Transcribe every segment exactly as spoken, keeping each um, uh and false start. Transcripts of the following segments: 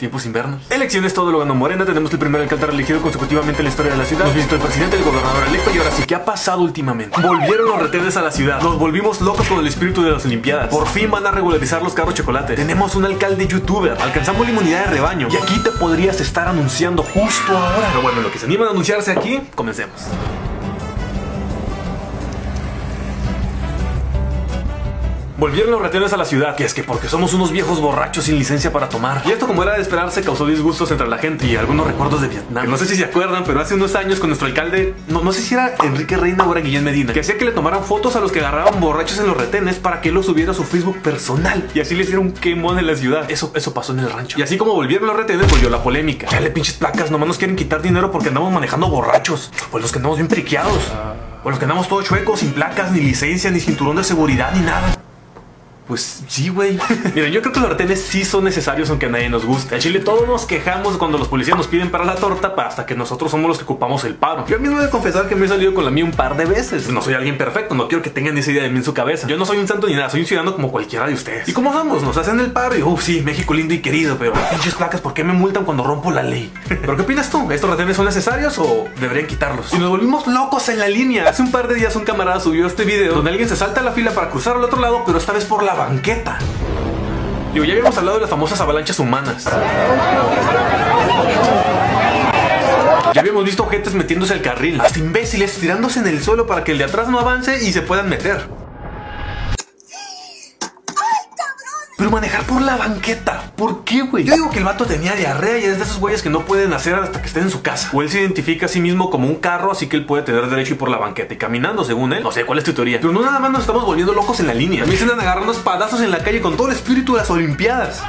tiempos invernos. Elecciones todo lo ganó Morena. Tenemos el primer alcalde reelegido consecutivamente en la historia de la ciudad. Nos visitó el presidente, el gobernador electo. Y ahora sí, ¿qué ha pasado últimamente? Volvieron los retenes a la ciudad. Nos volvimos locos con el espíritu de las olimpiadas. Por fin van a regularizar los carros chocolate. Tenemos un alcalde youtuber. Alcanzamos la inmunidad de rebaño. Y aquí te podrías estar anunciando justo ahora. Pero bueno, lo que se animan a anunciarse aquí, comencemos. Volvieron los retenes a la ciudad, que es que porque somos unos viejos borrachos sin licencia para tomar. Y esto, como era de esperarse, causó disgustos entre la gente y algunos recuerdos de Vietnam. Que no sé si se acuerdan, pero hace unos años con nuestro alcalde, no, no sé si era Enrique Reina o era Guillén Medina, que hacía que le tomaran fotos a los que agarraban borrachos en los retenes para que él los subiera a su Facebook personal. Y así le hicieron un quemón en la ciudad. Eso, eso pasó en el rancho. Y así como volvieron los retenes, volvió la polémica. Dale pinches placas, nomás nos quieren quitar dinero porque andamos manejando borrachos. Pues los que andamos bien periqueados. O los que andamos todo chuecos, sin placas, ni licencia, ni cinturón de seguridad, ni nada. Pues sí, güey. Miren, yo creo que los retenes sí son necesarios aunque a nadie nos guste. En Chile todos nos quejamos cuando los policías nos piden para la torta, para hasta que nosotros somos los que ocupamos el paro. Yo mismo he de confesar que me he salido con la mía un par de veces. No soy alguien perfecto, no quiero que tengan esa idea de mí en su cabeza. Yo no soy un santo ni nada, soy un ciudadano como cualquiera de ustedes. Y como somos, nos hacen el paro y uff, sí, México lindo y querido, pero pinches placas, ¿por qué me multan cuando rompo la ley? ¿Pero qué opinas tú? ¿Estos retenes son necesarios o deberían quitarlos? Y nos volvimos locos en la línea. Hace un par de días un camarada subió este video donde alguien se salta a la fila para cruzar al otro lado, pero esta vez por la banqueta. Digo, ya habíamos hablado de las famosas avalanchas humanas. Ya habíamos visto ojetes metiéndose al carril, hasta imbéciles tirándose en el suelo para que el de atrás no avance y se puedan meter. Pero manejar por la banqueta, ¿por qué, güey? Yo digo que el vato tenía diarrea y es de esos güeyes que no pueden hacer hasta que estén en su casa. O él se identifica a sí mismo como un carro, así que él puede tener derecho a ir por la banqueta y caminando, según él. No sé, ¿cuál es tu teoría? Pero no nada más nos estamos volviendo locos en la línea. También se andan agarrando espadazos en la calle con todo el espíritu de las olimpiadas.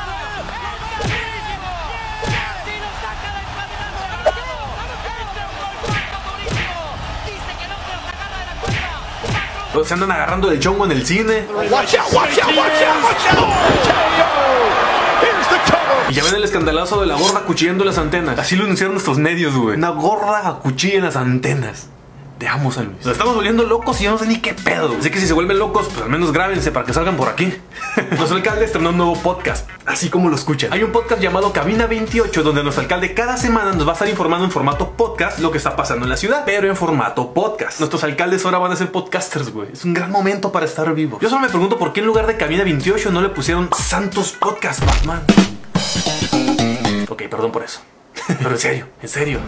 Todos se andan agarrando del chongo en el cine. Y ya ven el escandalazo de la gorda acuchillando las antenas. Así lo anunciaron nuestros medios, güey. Una gorda acuchilla en las antenas. Te amo, San Luis. Nos estamos volviendo locos y yo no sé ni qué pedo, güey. Así que si se vuelven locos, pues al menos grábense para que salgan por aquí. Nuestro alcalde estrenó un nuevo podcast, así como lo escuchan. Hay un podcast llamado Cabina veintiocho, donde nuestro alcalde cada semana nos va a estar informando en formato podcast lo que está pasando en la ciudad, pero en formato podcast. Nuestros alcaldes ahora van a ser podcasters, güey. Es un gran momento para estar vivo. Yo solo me pregunto por qué en lugar de Cabina veintiocho no le pusieron Santos Podcast, Batman. Ok, perdón por eso. Pero en serio, en serio.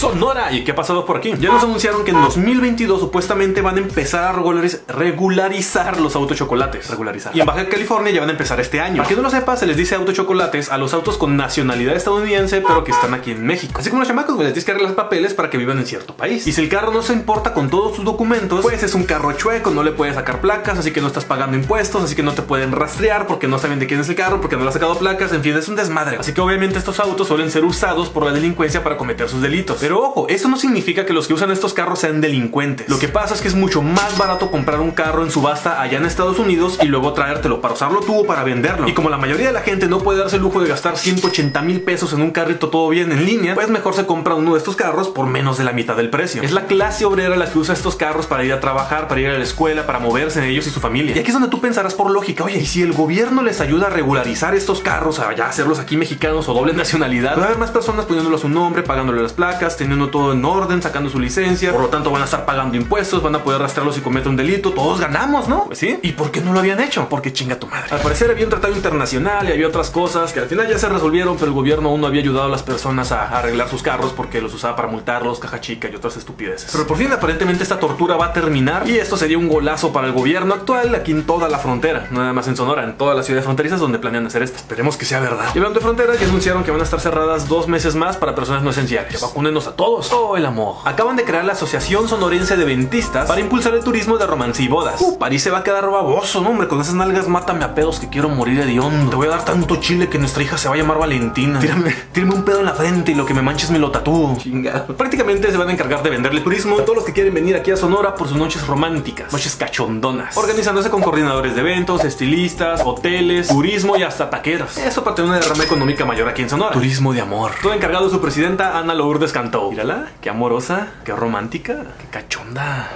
Sonora. ¿Y qué ha pasado por aquí? Ya nos anunciaron que en dos mil veintidós supuestamente van a empezar a regulariz regularizar los autochocolates. Regularizar. Y en Baja California ya van a empezar este año. Para que no lo sepa, se les dice autochocolates a los autos con nacionalidad estadounidense, pero que están aquí en México. Así como los chamacos, pues les tienes que arreglar papeles para que vivan en cierto país. Y si el carro no se importa con todos sus documentos, pues es un carro chueco, no le puedes sacar placas, así que no estás pagando impuestos, así que no te pueden rastrear porque no saben de quién es el carro, porque no le has sacado placas, en fin, es un desmadre. Así que obviamente estos autos suelen ser usados por la delincuencia para cometer sus delitos. Pero ojo, eso no significa que los que usan estos carros sean delincuentes. Lo que pasa es que es mucho más barato comprar un carro en subasta allá en Estados Unidos y luego traértelo para usarlo tú o para venderlo. Y como la mayoría de la gente no puede darse el lujo de gastar ciento ochenta mil pesos en un carrito todo bien en línea, pues mejor se compra uno de estos carros por menos de la mitad del precio. Es la clase obrera la que usa estos carros para ir a trabajar, para ir a la escuela, para moverse en ellos y su familia. Y aquí es donde tú pensarás por lógica, oye, ¿y si el gobierno les ayuda a regularizar estos carros, a ya hacerlos aquí mexicanos o doble nacionalidad? Va a haber más personas poniéndolos un nombre, pagándole las placas, teniendo todo en orden, sacando su licencia. Por lo tanto van a estar pagando impuestos, van a poder rastrearlos si cometen un delito. Todos ganamos, ¿no? Pues sí. ¿Y por qué no lo habían hecho? Porque chinga tu madre. Al parecer había un tratado internacional y había otras cosas que al final ya se resolvieron, pero el gobierno aún no había ayudado a las personas a arreglar sus carros porque los usaba para multarlos, caja chica y otras estupideces. Pero por fin aparentemente esta tortura va a terminar y esto sería un golazo para el gobierno actual aquí en toda la frontera. No nada más en Sonora, en todas las ciudades fronterizas donde planean hacer esto. Esperemos que sea verdad. Y hablando de fronteras, ya anunciaron que van a estar cerradas dos meses más para personas no esenciales. Vacúnenos a todos. Oh, el amor. Acaban de crear la Asociación Sonorense de Ventistas para impulsar el turismo de romance y bodas. Uh, París se va a quedar baboso, no, hombre. Con esas nalgas mátame a pedos que quiero morir hediondo. Te voy a dar tanto chile que nuestra hija se va a llamar Valentina. Tírame, tírame un pedo en la frente y lo que me manches me lo tatúo. Chingado. Prácticamente se van a encargar de venderle turismo a todos los que quieren venir aquí a Sonora por sus noches románticas, noches cachondonas. Organizándose con coordinadores de eventos, estilistas, hoteles, turismo y hasta taqueros. Eso para tener una derrama económica mayor aquí en Sonora. Turismo de amor. Todo encargado de su presidenta Ana Lourdes Cantón. Mírala, qué amorosa, qué romántica, qué cachonda.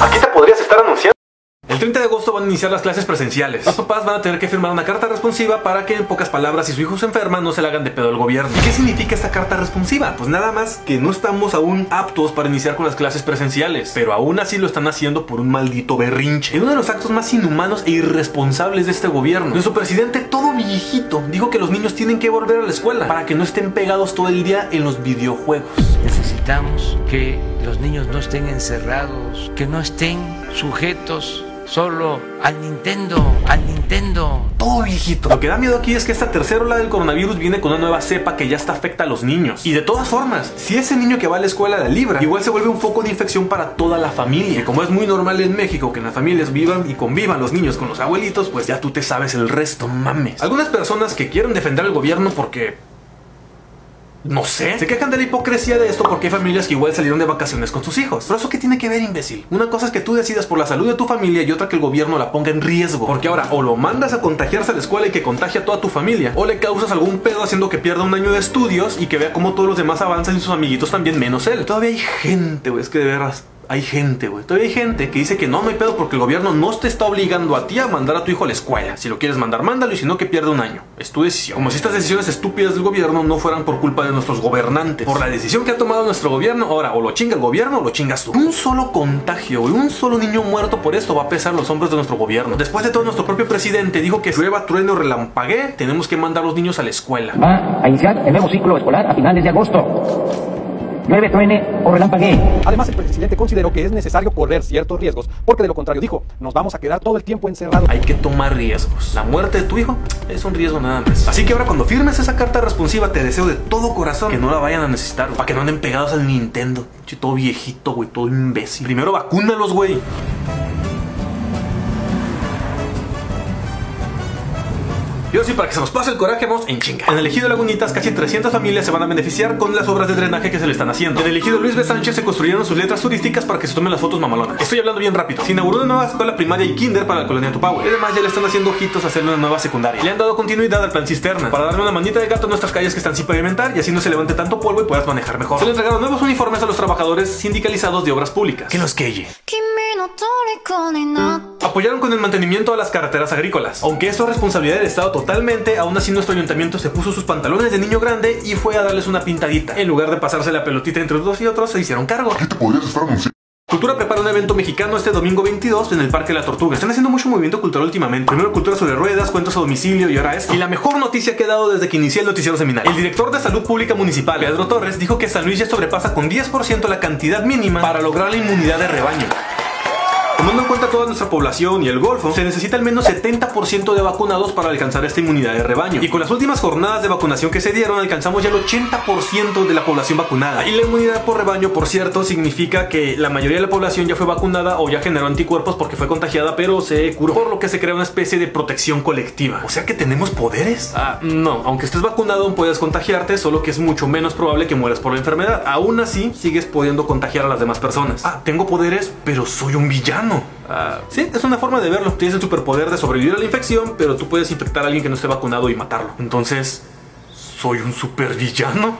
Aquí te podrías estar anunciando. treinta de agosto van a iniciar las clases presenciales. Los papás van a tener que firmar una carta responsiva para que, en pocas palabras, si su hijo se enferma, no se la hagan de pedo al gobierno. ¿Qué significa esta carta responsiva? Pues nada más que no estamos aún aptos para iniciar con las clases presenciales, pero aún así lo están haciendo por un maldito berrinche. En uno de los actos más inhumanos e irresponsables de este gobierno, nuestro presidente, todo viejito, dijo que los niños tienen que volver a la escuela para que no estén pegados todo el día en los videojuegos. Necesitamos que los niños no estén encerrados, que no estén sujetos solo al Nintendo, al Nintendo. Todo viejito. Lo que da miedo aquí es que esta tercera ola del coronavirus viene con una nueva cepa que ya hasta afecta a los niños. Y de todas formas, si ese niño que va a la escuela la libra, igual se vuelve un foco de infección para toda la familia. Y como es muy normal en México que en las familias vivan y convivan los niños con los abuelitos, pues ya tú te sabes el resto, mames. Algunas personas que quieren defender al gobierno porque... no sé, se quejan de la hipocresía de esto porque hay familias que igual salieron de vacaciones con sus hijos. Pero eso qué tiene que ver, imbécil. Una cosa es que tú decidas por la salud de tu familia y otra que el gobierno la ponga en riesgo. Porque ahora o lo mandas a contagiarse a la escuela y que contagie a toda tu familia, o le causas algún pedo haciendo que pierda un año de estudios y que vea cómo todos los demás avanzan y sus amiguitos también, menos él. Todavía hay gente, güey, es que de veras... hay gente, güey. Todavía hay gente que dice que no, no hay pedo porque el gobierno no te está obligando a ti a mandar a tu hijo a la escuela. Si lo quieres mandar, mándalo, y si no, que pierda un año. Es tu decisión. Como si estas decisiones estúpidas del gobierno no fueran por culpa de nuestros gobernantes. Por la decisión que ha tomado nuestro gobierno, ahora o lo chinga el gobierno o lo chingas tú. Un solo contagio, güey, un solo niño muerto por esto va a pesar los hombros de nuestro gobierno. Después de todo, nuestro propio presidente dijo que llueva, trueno, relampaguee, tenemos que mandar a los niños a la escuela. Va a iniciar el nuevo ciclo escolar a finales de agosto. Además, el presidente consideró que es necesario correr ciertos riesgos, porque de lo contrario, dijo, nos vamos a quedar todo el tiempo encerrados. Hay que tomar riesgos. La muerte de tu hijo es un riesgo nada más. Así que ahora, cuando firmes esa carta responsiva, te deseo de todo corazón que no la vayan a necesitar, para que no anden pegados al Nintendo. Che, todo viejito, güey, todo imbécil. Primero vacúnalos, güey. Y ahora sí, para que se nos pase el coraje, vamos en chinga. En el ejido Lagunitas, casi trescientas familias se van a beneficiar con las obras de drenaje que se le están haciendo. En el ejido Luis B. Sánchez se construyeron sus letras turísticas para que se tomen las fotos mamalonas. Estoy hablando bien rápido. Se inauguró una nueva escuela primaria y kinder para la colonia Tupau. Y además ya le están haciendo ojitos a hacer una nueva secundaria. Le han dado continuidad al plan cisterna para darle una manita de gato a nuestras calles que están sin pavimentar y así no se levante tanto polvo y puedas manejar mejor. Se le entregaron nuevos uniformes a los trabajadores sindicalizados de obras públicas. Que los queye. Apoyaron con el mantenimiento de las carreteras agrícolas. Aunque esto es responsabilidad del Estado totalmente, aún así nuestro ayuntamiento se puso sus pantalones de niño grande y fue a darles una pintadita. En lugar de pasarse la pelotita entre unos y otros, se hicieron cargo. ¿Qué te podrías estar anunciando? Cultura prepara un evento mexicano este domingo veintidós en el Parque La Tortuga. Están haciendo mucho movimiento cultural últimamente. Primero cultura sobre ruedas, cuentos a domicilio y ahora esto. Y la mejor noticia que he dado desde que inicié el Noticiero Seminal. El director de Salud Pública Municipal, Pedro Torres, dijo que San Luis ya sobrepasa con diez por ciento la cantidad mínima para lograr la inmunidad de rebaño. Tomando en cuenta toda nuestra población y el golfo, se necesita al menos setenta por ciento de vacunados para alcanzar esta inmunidad de rebaño. Y con las últimas jornadas de vacunación que se dieron, alcanzamos ya el ochenta por ciento de la población vacunada. Y la inmunidad por rebaño, por cierto, significa que la mayoría de la población ya fue vacunada o ya generó anticuerpos porque fue contagiada, pero se curó. Por lo que se crea una especie de protección colectiva. O sea que tenemos poderes. Ah, no. Aunque estés vacunado, puedes contagiarte, solo que es mucho menos probable que mueras por la enfermedad. Aún así, sigues pudiendo contagiar a las demás personas. Ah, tengo poderes, pero soy un villano. Uh, sí, es una forma de verlo. Tienes el superpoder de sobrevivir a la infección, pero tú puedes infectar a alguien que no esté vacunado y matarlo. Entonces, ¿soy un supervillano?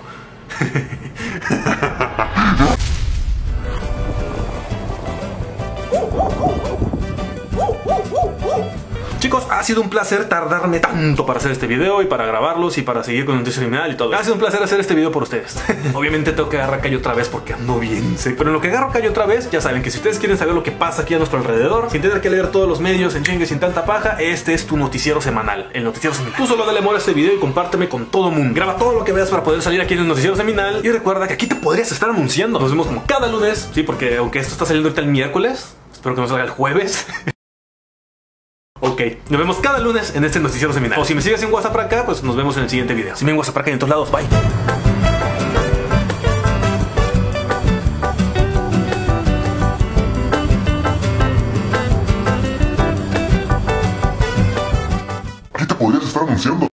Chicos, ha sido un placer tardarme tanto para hacer este video y para grabarlos y para seguir con el Noticiero Seminal y todo. Ha sido un placer hacer este video por ustedes. Obviamente tengo que agarrar calle otra vez porque ando bien seco. Pero en lo que agarro calle otra vez, ya saben que si ustedes quieren saber lo que pasa aquí a nuestro alrededor, sin tener que leer todos los medios en chingue, sin tanta paja, este es tu noticiero semanal, el Noticiero Seminal. Tú solo dale amor a este video y compárteme con todo mundo. Graba todo lo que veas para poder salir aquí en el Noticiero Seminal. Y recuerda que aquí te podrías estar anunciando. Nos vemos como cada lunes. Sí, porque aunque esto está saliendo ahorita el miércoles, espero que no salga el jueves. Ok, nos vemos cada lunes en este Noticiero Seminal. O si me sigues en WhatsApp para acá, pues nos vemos en el siguiente video. Si me en WhatsApp para acá y en todos lados, bye. Aquí te podrías estar anunciando.